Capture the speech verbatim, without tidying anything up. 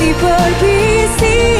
hati pergi sih.